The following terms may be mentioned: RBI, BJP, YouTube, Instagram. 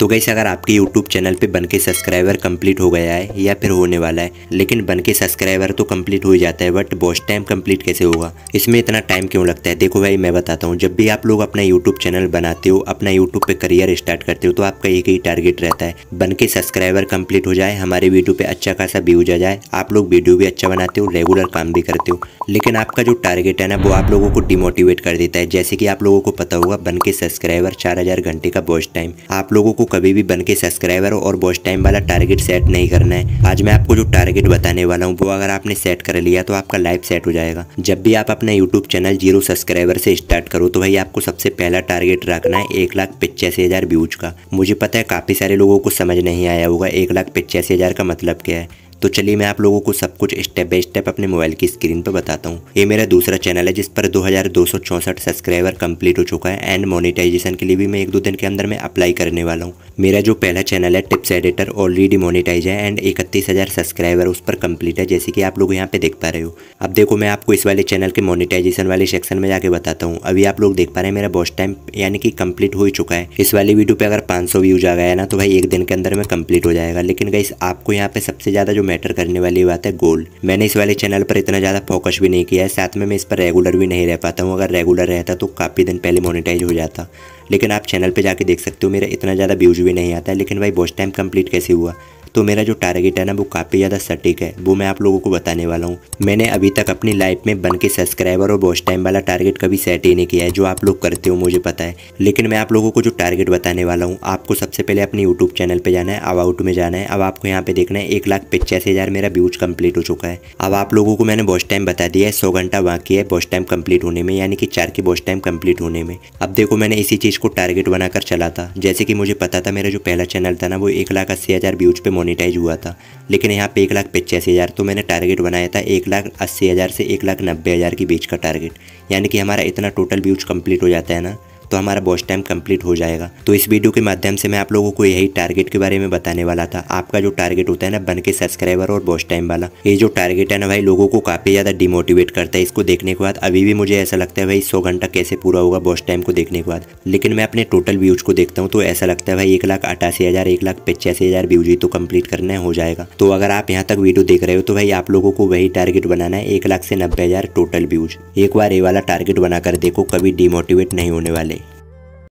तो गाइस अगर आपके YouTube चैनल पे बनके सब्सक्राइबर कंप्लीट हो गया है या फिर होने वाला है, लेकिन बनके सब्सक्राइबर तो कंप्लीट हो ही जाता है बट वॉच टाइम कंप्लीट कैसे होगा, इसमें इतना टाइम क्यों लगता है। देखो भाई मैं बताता हूँ, जब भी आप लोग अपना YouTube चैनल बनाते हो, अपना YouTube पे करियर स्टार्ट करते हो, तो आपका एक ही टारगेट रहता है, बनके सब्सक्राइबर कंप्लीट हो जाए, हमारे वीडियो पे अच्छा खासा व्यूज आ जाए, आप लोग वीडियो भी अच्छा बनाते हो, रेगुलर काम भी करते हो, लेकिन आपका जो टारगेट है ना वो आप लोगों को डिमोटिवेट कर देता है। जैसे कि आप लोगों को पता होगा बनके सब्सक्राइबर 4000 घंटे का वॉच टाइम, आप लोगों को कभी भी बनके सब्सक्राइबर और वॉच टाइम वाला टारगेट सेट नहीं करना है। आज मैं आपको जो टारगेट बताने वाला हूँ वो अगर आपने सेट कर लिया तो आपका लाइफ सेट हो जाएगा। जब भी आप अपना यूट्यूब चैनल 0 सब्सक्राइबर से स्टार्ट करो तो भाई आपको सबसे पहला टारगेट रखना है 1,85,000 व्यूज का। मुझे पता है काफी सारे लोगों को समझ नहीं आया होगा 1,85,000 का मतलब क्या है, तो चलिए मैं आप लोगों को सब कुछ स्टेप बाय स्टेप अपने मोबाइल की स्क्रीन पर बताता हूँ। ये मेरा दूसरा चैनल है जिस पर 2264 सब्सक्राइबर कंप्लीट हो चुका है एंड मोनेटाइजेशन के लिए भी मैं 1-2 दिन के अंदर में अप्लाई करने वाला हूँ। मेरा जो पहला चैनल है टिप्स एडिटर ऑलरेडी मोनेटाइज है एंड 31,000 सब्सक्राइबर उस पर कंप्लीट है, जैसे कि आप लोग यहाँ पे देख पा रहे हो। अब देखो मैं आपको इस वाले चैनल के मोनेटाइजेशन वाले सेक्शन में जाके बताता हूँ। अभी आप लोग देख पा रहे हैं मेरा वॉच टाइम यानी कि कंप्लीट हो ही चुका है। इस वाली वीडियो पे अगर 500 व्यूज आ गया ना तो भाई 1 दिन के अंदर में कंप्लीट हो जाएगा। लेकिन गाइस आपको यहाँ पे सबसे ज्यादा जो मैटर करने वाली बात है गोल। मैंने इस वाले चैनल पर इतना ज्यादा फोकस भी नहीं किया है, साथ में मैं इस पर रेगुलर भी नहीं रह पाता हूँ। अगर रेगुलर रहता तो काफी दिन पहले मोनेटाइज हो जाता। लेकिन आप चैनल पे जाके देख सकते हो मेरा इतना ज़्यादा व्यूज भी नहीं आता है, लेकिन भाई वॉच टाइम कंप्लीट कैसे हुआ। तो मेरा जो टारगेट है ना वो काफ़ी ज़्यादा सटीक है, वो मैं आप लोगों को बताने वाला हूँ। मैंने अभी तक अपनी लाइफ में बनके सब्सक्राइबर और वॉच टाइम वाला टारगेट कभी सेट ही नहीं किया है, जो आप लोग करते हो मुझे पता है। लेकिन मैं आप लोगों को जो टारगेट बताने वाला हूँ, आपको सबसे पहले अपने यूट्यूब चैनल पर जाना है, अबाउट में जाना है। अब आपको यहाँ पे देखना है 1,85,000 मेरा व्यूज कंप्लीट हो चुका है। अब आप लोगों को मैंने वॉच टाइम बता दिया है, 100 घंटा बाकी है वॉच टाइम कंप्लीट होने में, यानी कि 4 की वॉच टाइम कंप्लीट होने में। अब देखो मैंने इसी चीज़ को टारगेट बनाकर चला था। जैसे कि मुझे पता था मेरा जो पहला चैनल था ना वो 1,80,000 व्यूज पे मोनेटाइज हुआ था, लेकिन यहाँ पे 1,85,000, तो मैंने टारगेट बनाया था 1,80,000 से 1,90,000 के बीच का टारगेट, यानी कि हमारा इतना टोटल व्यूज कंप्लीट हो जाता है ना तो हमारा वॉच टाइम कंप्लीट हो जाएगा। तो इस वीडियो के माध्यम से मैं आप लोगों को यही टारगेट के बारे में बताने वाला था। आपका जो टारगेट होता है ना बनके सब्सक्राइबर और वॉच टाइम वाला, ये जो टारगेट है ना भाई लोगों को काफ़ी ज़्यादा डिमोटिवेट करता है। इसको देखने के बाद अभी भी मुझे ऐसा लगता है भाई 100 घंटा कैसे पूरा होगा वॉच टाइम को देखने के बाद, लेकिन मैं अपने टोटल व्यूज को देखता हूँ तो ऐसा लगता है भाई 1,88,000 1,85,000 व्यूज ही तो कंप्लीट करना हो जाएगा। तो अगर आप यहाँ तक वीडियो देख रहे हो तो भाई आप लोगों को वही टारगेट बनाना है 1,90,000 टोटल व्यूज। एक बार ये वाला टारगेट बनाकर देखो, कभी डिमोटिवेट नहीं होने वाले।